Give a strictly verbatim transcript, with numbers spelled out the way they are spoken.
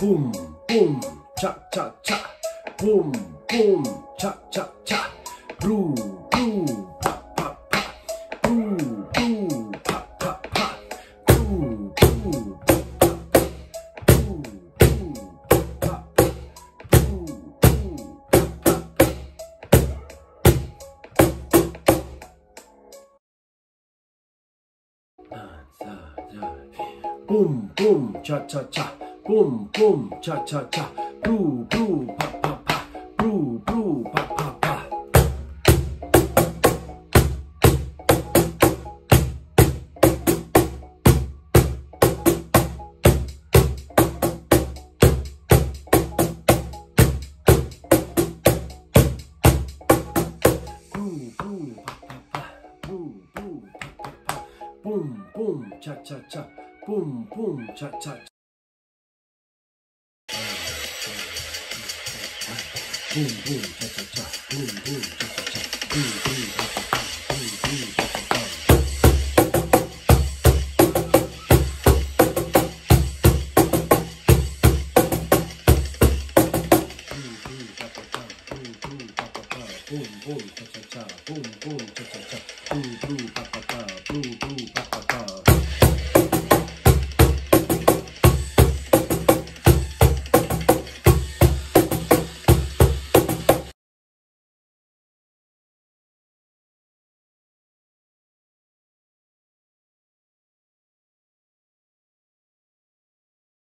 boom, boom, cha cha cha, boom, boom, cha cha cha, blue, blue, pa pa pa, blue, blue, pa pa pa, blue, blue, pa pa pa, blue, blue, pa pa pa, blue, blue, pa pa pa, boom, boom, cha cha cha. Boom, boom, cha cha cha, blue, blue, pa pa pa, blue, blue, pa pa pa. Blue, blue, pa pa pa, blue, blue, pa pa pa. Boom, boom, cha cha cha, boom, boom, cha cha cha. Boom, boom, cha cha cha, boom, boom, cha cha cha, boom, boom, cha cha cha, boom, boom, cha cha cha. Boom, boom, cha cha cha, boom, boom, cha cha cha, boom, boom, cha cha cha, boom, boom, cha cha cha, boom, boom, cha cha cha, boom, boom, cha cha cha.